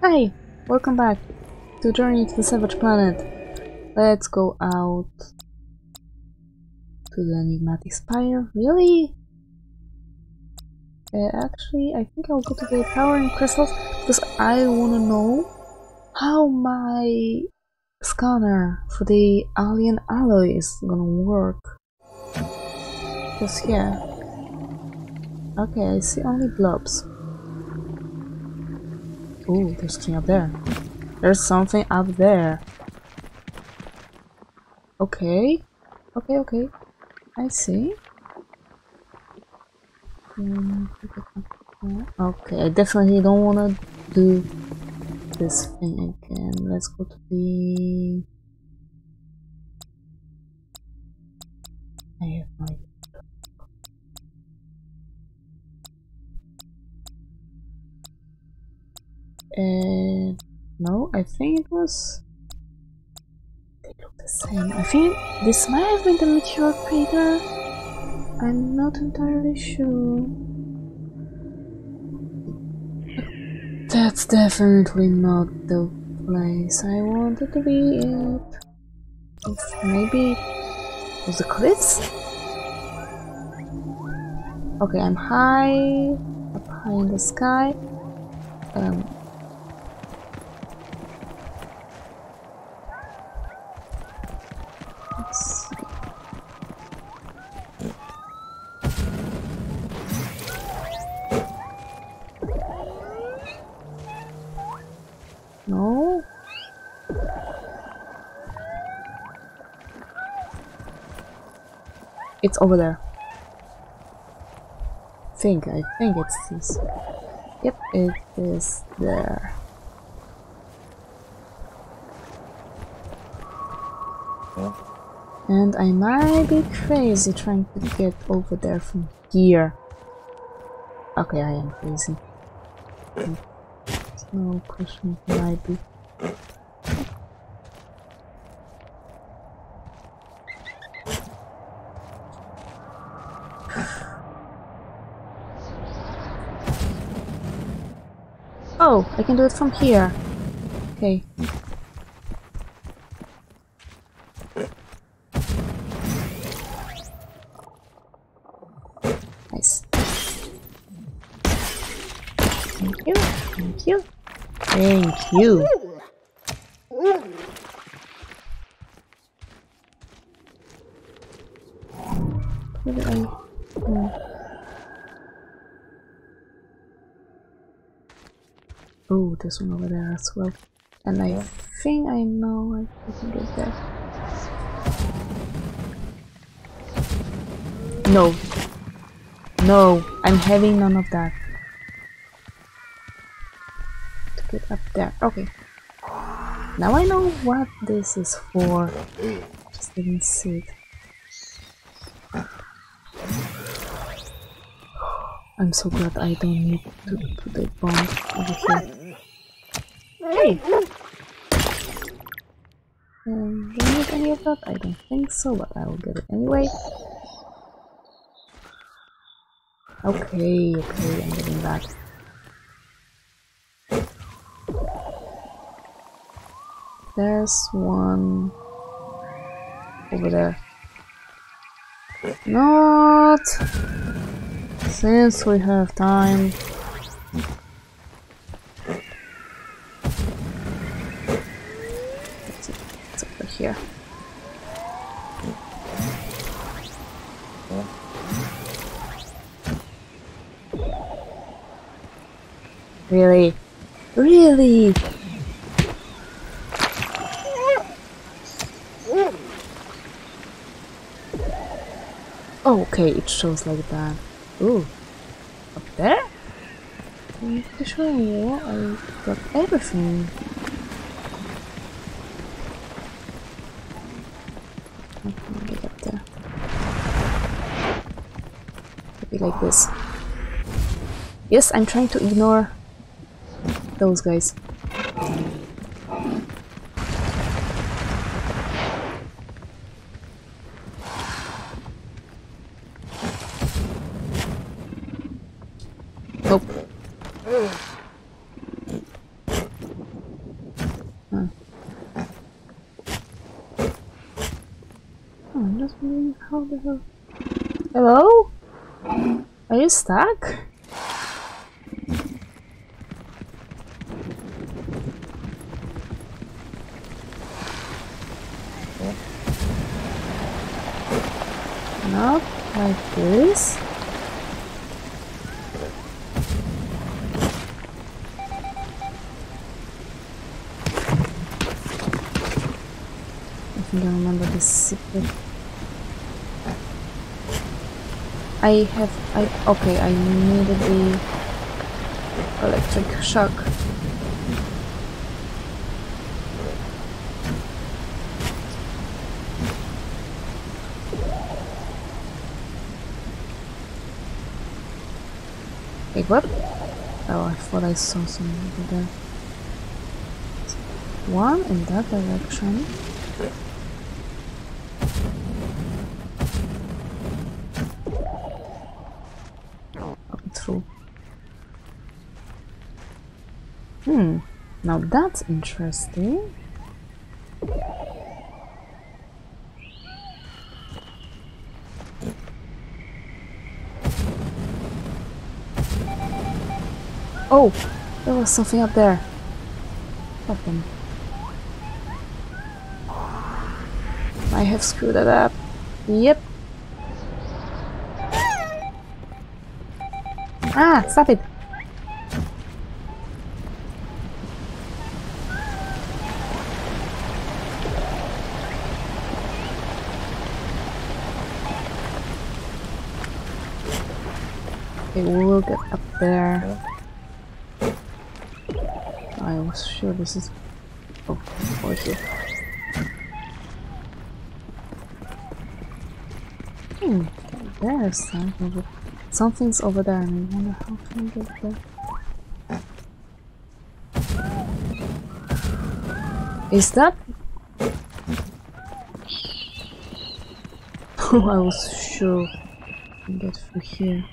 Hi! Welcome back to Journey to the Savage Planet. Let's go out to the enigmatic Spire. Really? Actually, I think I'll go to the Towering Crystals because I want to know how my scanner for the Alien Alloy is gonna work. Because, yeah. Okay, I see only blobs. Ooh, there's something up there. There's something up there. Okay. Okay. I see. Okay, I definitely don't wanna do this thing again. Let's go to the... I have no idea. No, I think it was... They look the same. I think this might have been the meteor crater. I'm not entirely sure. That's definitely not the place I wanted to be at. It's maybe... It was the cliffs? Okay, I'm high... up high in the sky. No. It's over there. I think it's this. Yep, it is there. And I might be crazy trying to get over there from here. Okay, I am crazy. No question, might be. Oh, I can do it from here. Okay. Nice. Thank you. Thank you. Thank you. Oh, there's one over there as well. And I think I know I can get there. No. No, I'm having none of that. Get up there. Okay. Now I know what this is for. Just didn't see it. I'm so glad I don't need to put the bomb over here. Hey! Do you need any of that? I don't think so, but I will get it anyway. Okay, I'm getting that. There's one over there. Not since we have time. That's it. It's over here. Really? Really? Okay, it shows like that. Ooh, up there? I'm pretty sure I got everything. How can I get up there? Maybe like this. Yes, I'm trying to ignore those guys. Nope. that's moving. How the hell? Hello? Are you stuck? Not like this. I don't remember this secret. Okay, I needed the electric shock. Wait, what? Oh, I thought I saw something there. One in that direction. Now that's interesting. Oh, there was something up there. Open. I have screwed it up. Yep. Ah, stop it. We will get up there. I was sure this is... Oh, okay. There's something. Something's over there. I wonder how can I get there. Is that? Oh, I was sure I can get through here.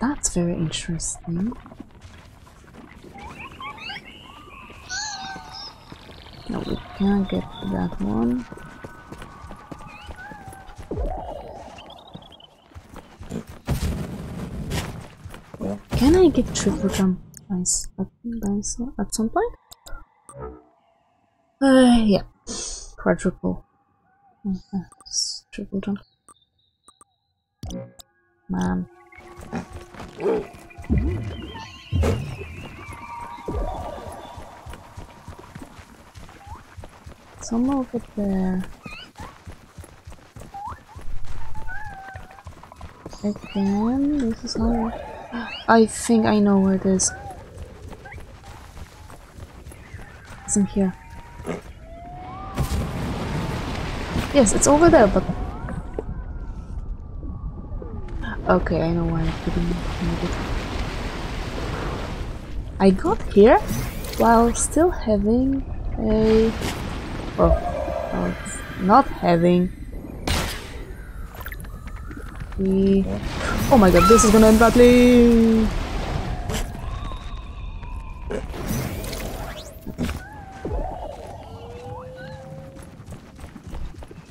That's very interesting. No, we can't get to that one. Can I get triple jump? Nice. I think I saw at some point. Yeah. Quadruple. Okay. Triple jump. Man. Some over there. Again, this is how I think I know where it is. It's in here. Yes, it's over there, but okay, I know why I didn't need it. I got here while still having a... well, not having the... Oh my god, this is gonna end badly!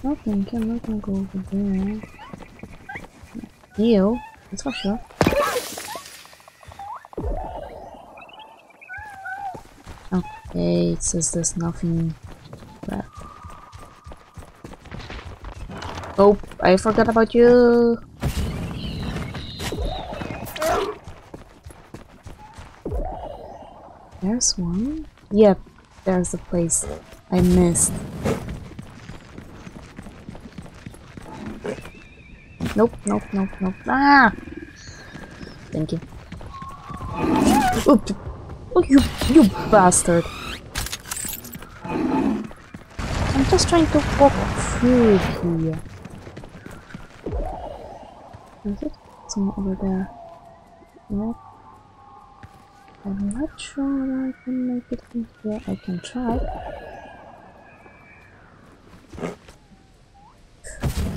Nothing, I'm not gonna go over there. Heal, that's for sure. Okay, it says there's nothing left. Oh, I forgot about you. There's one. Yep, there's the place I missed. Nope, nope, nope, nope. Ah! Thank you. Oops. Oh, you bastard! I'm just trying to walk through here. Is it someone over there? Nope. I'm not sure whether I can make it in here. I can try.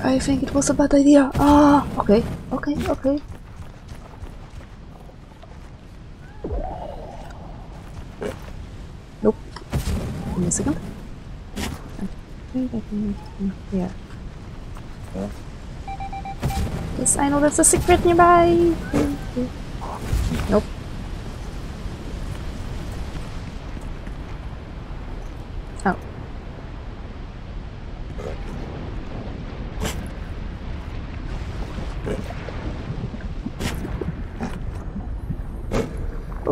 I think it was a bad idea. Ah, okay, okay, okay. Nope. Give me a second. I think I can make it in here. Okay. Yes, I know that's a secret nearby! Nope. Oh.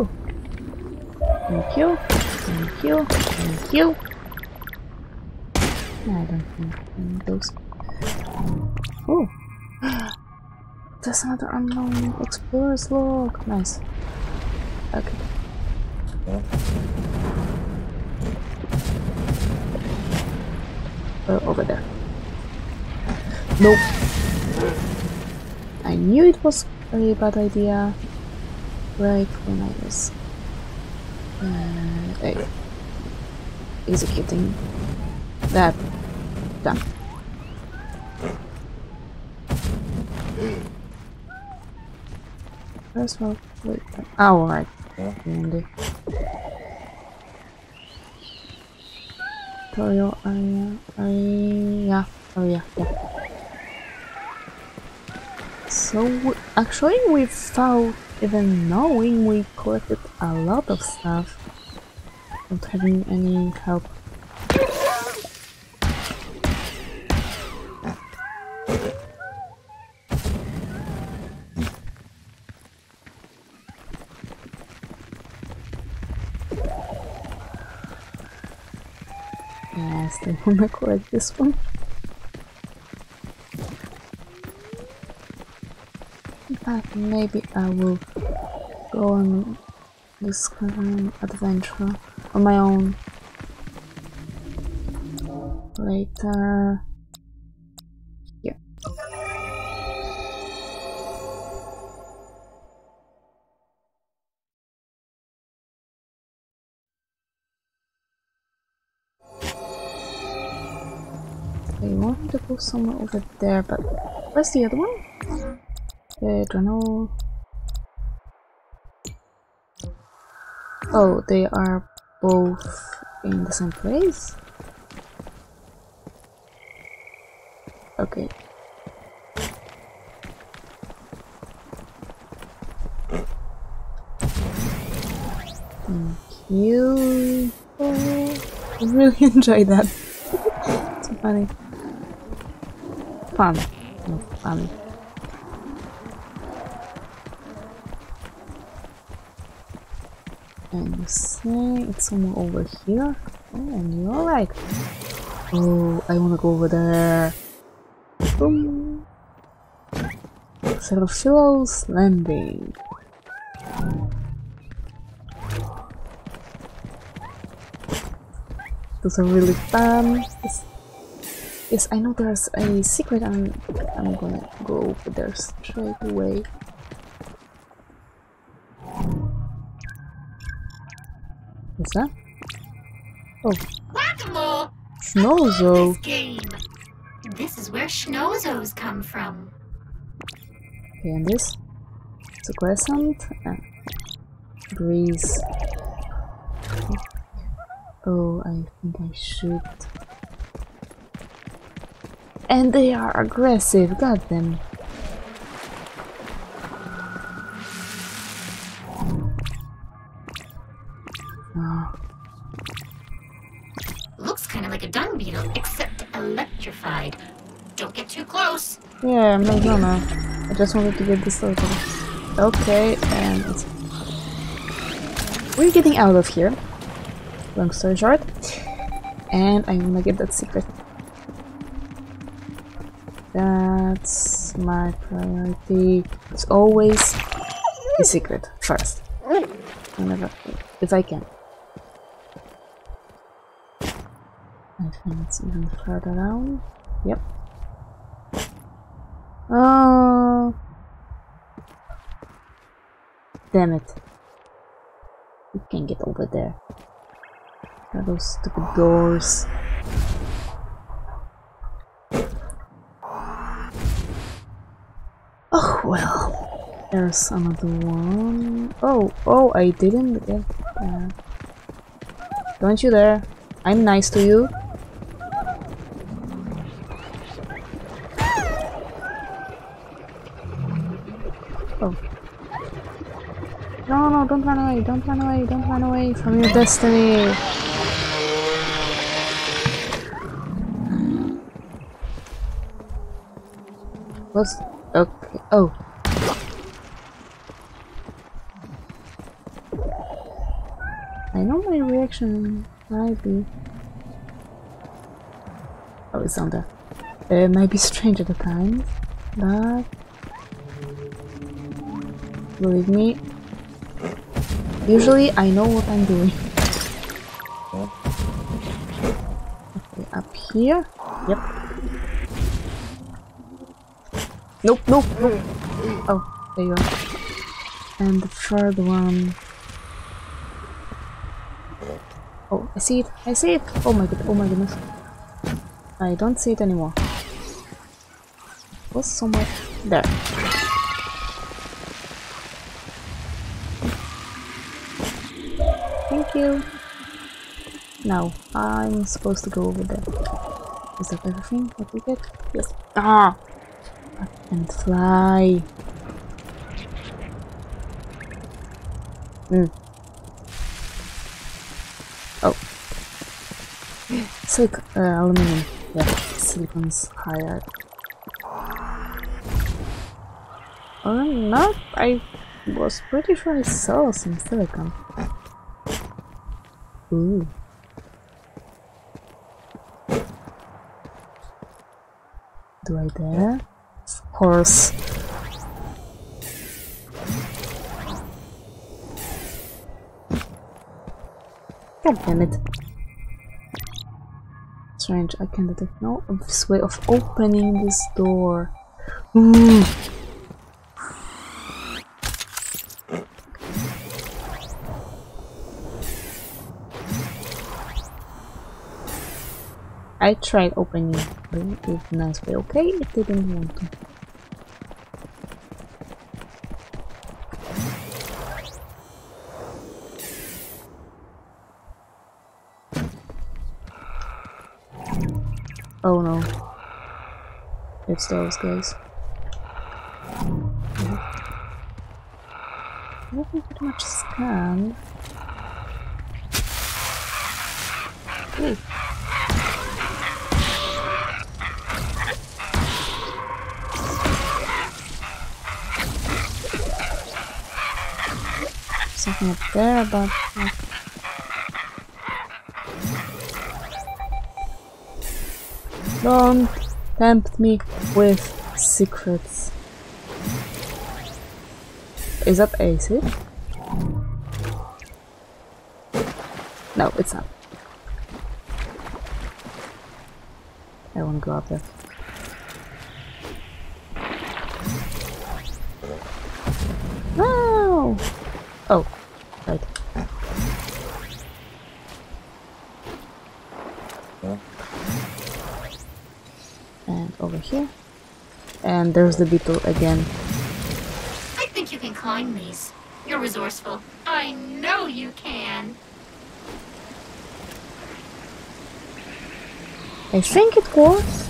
Oh. Thank you. Thank you. Thank you. I don't think I need those. Oh. There's another unknown explorer's log. Nice. Okay. Over there. Nope. I knew it was a really bad idea right when I was executing that. Done. First one, wait. Oh, alright. Handy. Tutorial area. Area. Area. Yeah. So, actually, without even knowing, we collected a lot of stuff. Not having any help. I want to collect this one. But maybe I will go on this kind of adventure on my own later. Yeah. I wanted to go somewhere over there, but where's the other one? I don't know. Oh, they are both in the same place? Okay. Thank you. I really enjoyed that. It's so funny. Fun. No, fun. And say it's somewhere over here. Oh, and you're like, oh, I wanna go over there. Boom. Serofil's landing. Those are really fun. Yes, I know there's a secret, and I'm gonna go over there straight away. What's that? Oh. Schnozo! This is where Schnozos come from. Okay, and this? It's a crescent and breeze. Okay. Oh, I think I should. And they are aggressive, got them. Oh. Looks kind of like a dung beetle, except electrified. Don't get too close. Yeah, I'm not gonna. I just wanted to get this over. Okay, and we're getting out of here. Long story short, and I'm gonna get that secret. That's my priority. It's always the secret first. Whenever, if I can. I think it's even further down. Yep. Oh, damn it! You can't get over there. There are those stupid doors. Oh well, there's another one. Oh, oh, I didn't get that. Don't you dare. I'm nice to you. No, don't run away, don't run away, don't run away from your destiny. What's... okay, oh. I know my reaction might be... oh, it's on there. It might be strange at the time, but... believe me, usually I know what I'm doing. Okay, up here. Yep. Nope, nope, nope. Oh, there you are. And the third one. Oh, I see it. I see it. Oh my god. Oh my goodness. I don't see it anymore. It was somewhere there. You. Now, I'm supposed to go over there. Is that everything that we get? Yes. Ah! And fly. Mm. Oh. Silicon. Aluminum. Yeah, silicon's higher. Or not? I was pretty sure I saw some silicon. Ooh. Do I dare? Of course. God damn it. Strange, I can't detect no obvious way of opening this door. Ooh. I tried opening it nice way, okay? It didn't want to. Oh no. It's those guys. I haven't pretty much scanned. Ooh. Something up there, but don't tempt me with secrets. Is that acid? No, it's not. I won't go up there. No! Oh. Right. And over here. And there's the beetle again. I think you can climb these. You're resourceful. I know you can. I think it was.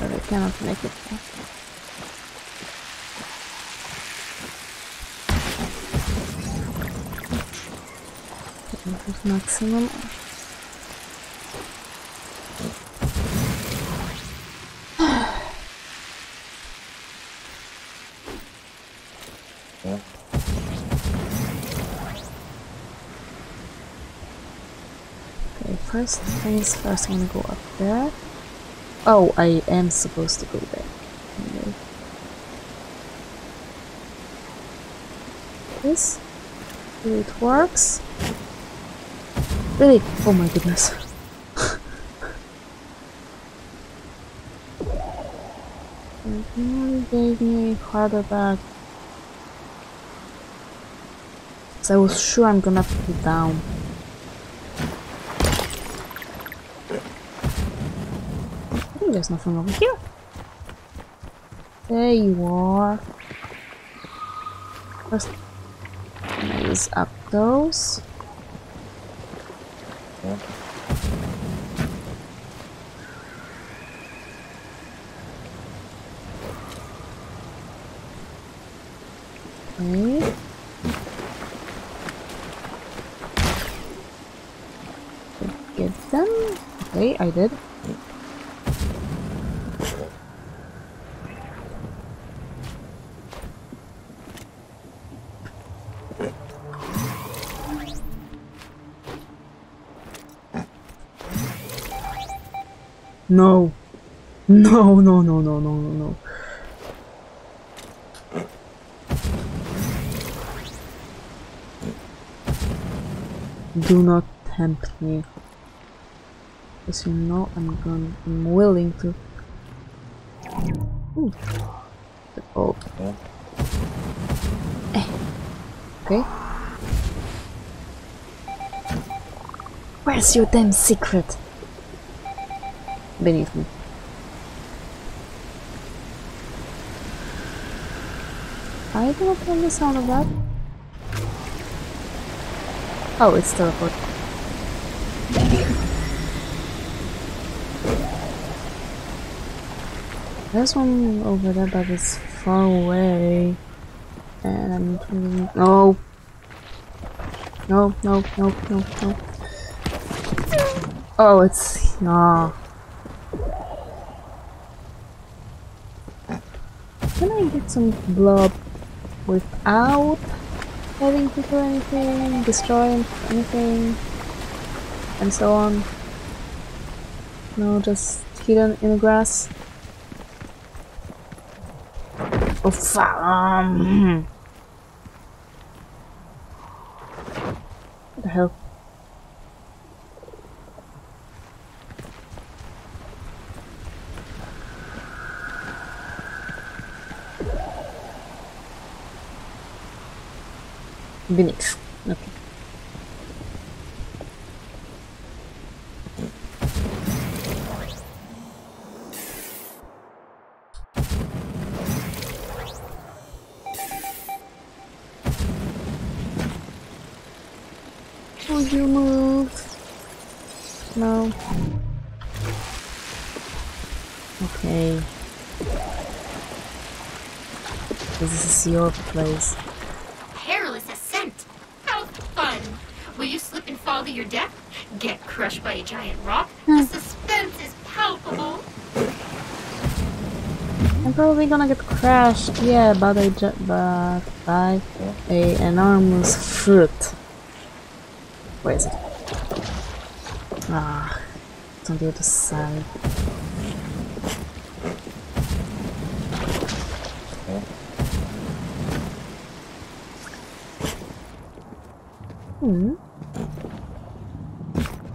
I cannot make it. Maximum. Okay, first things first, I'm gonna go up there. Oh, I am supposed to go back. Anyway. This? It works. Really? Oh my goodness. It really gave me a heart attack. So I was sure I'm gonna put it down. There's nothing over here. There you are. First, raise up those. Yeah. Ooh. Give them. Wait, I did. No. No, no, no, no, no, no, no. Do not tempt me. As you know, I'm willing to. Ooh. Oh. Eh. Okay. Where's your damn secret? Beneath me. I do not like the sound of that. Oh, it's teleport. There's one over there that is far away. And I'm thinking, no! No, no, no, no, no. Oh, it's... no. Can I get some blob without having to do anything, destroy anything, and so on? No, just hidden in the grass. Oh, what the hell? Beneath. Okay. Would you move? No. Okay. This is your place. Follow your death, get crushed by a giant rock. The suspense is palpable. I'm probably gonna get crushed, yeah, by a enormous fruit. Where is it? Ah, it's on the other side. Hmm.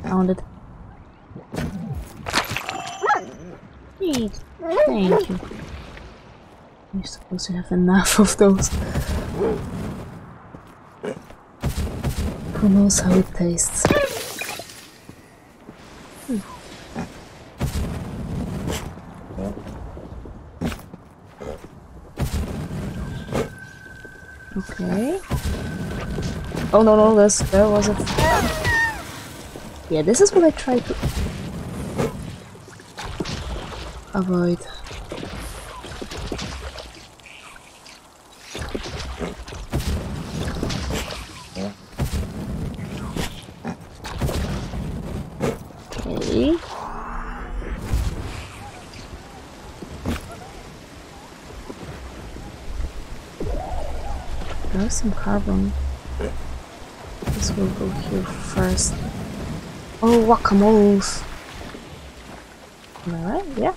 Found it. Great. Thank you. You're supposed to have enough of those. Who knows how it tastes? Hmm. Okay. Oh no no, there was a... yeah, this is what I try to avoid. Okay. There's some carbon. This will go here first. Oh, guacamoles! Am I right? Yeah.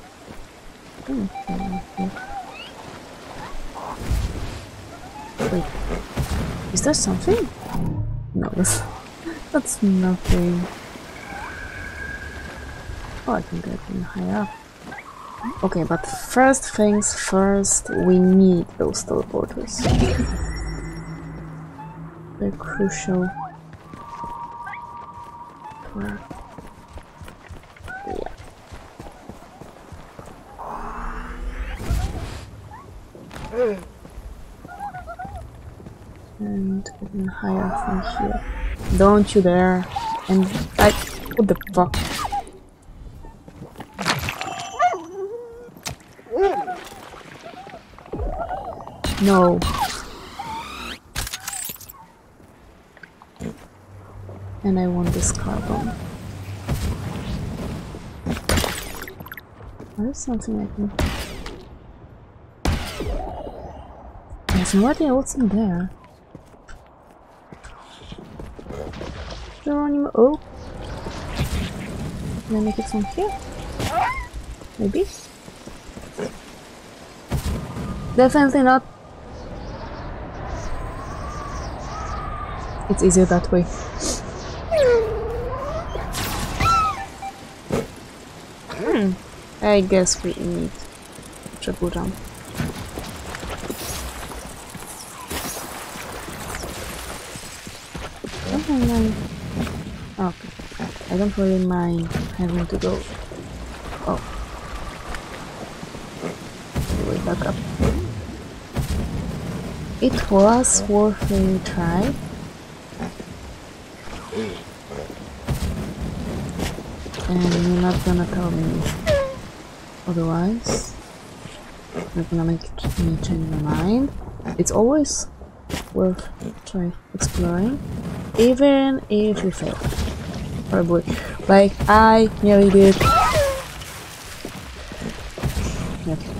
Wait, is there something? No, that's nothing. Oh, I can get in higher up. Okay, but first things first, we need those teleporters. They're crucial. Yeah. And even higher from here. Don't you dare! And I. What the fuck? No. And I want this carbon. There's something I can... I have no idea what's in there. Geronimo. Oh! Can I make it from here? Maybe? Definitely not. It's easier that way. I guess we need to go down. Okay, I don't really mind having to go. Oh, way back up. It was worth a try. And you're not gonna tell me otherwise. You're gonna make me change my mind. It's always worth try exploring, even if you fail. Probably, like I nearly did. Okay.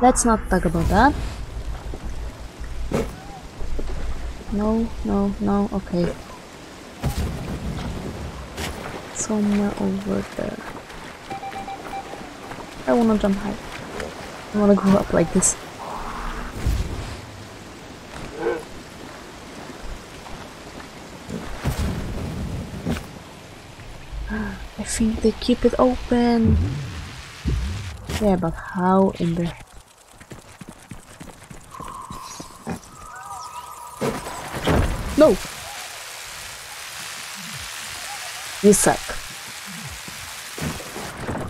Let's not talk about that. No, no, no, okay. Somewhere over there. I wanna jump high. I wanna go up like this. I think they keep it open. Yeah, but how in the... No! You suck.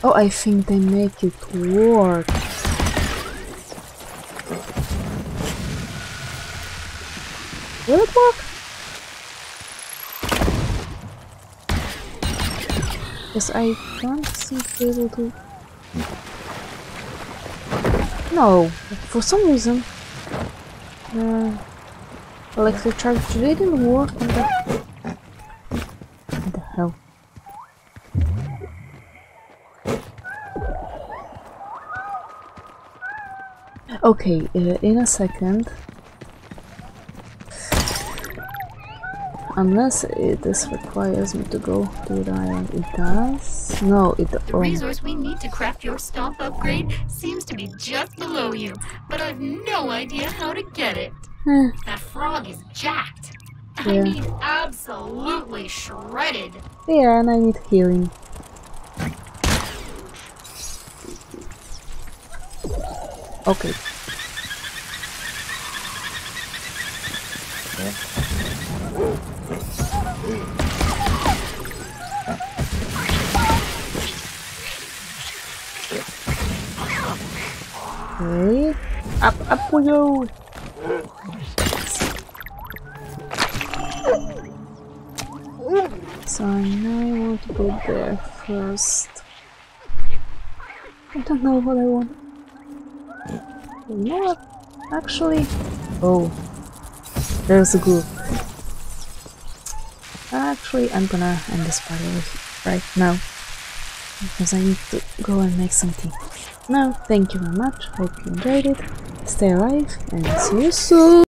Oh, I think they make it work. Will it work? Yes, I can't seem to be able to... No, for some reason... Electric charge didn't work on the... What the hell? Okay, in a second. Unless this requires me to go to the island, it does. No, it does. The resource we need to craft your stomp upgrade seems to be just below you, but I've no idea how to get it. That frog is jacked. Yeah. I mean, absolutely shredded. Yeah, and I need healing. Okay. Okay. Up, up we go. So I know I want to go there first. I don't know what I want. You know what? Actually... Oh. There's a group. Actually, I'm gonna end this part right now. Because I need to go and make something. Now, thank you very much. Hope you enjoyed it. Stay alive and see you soon.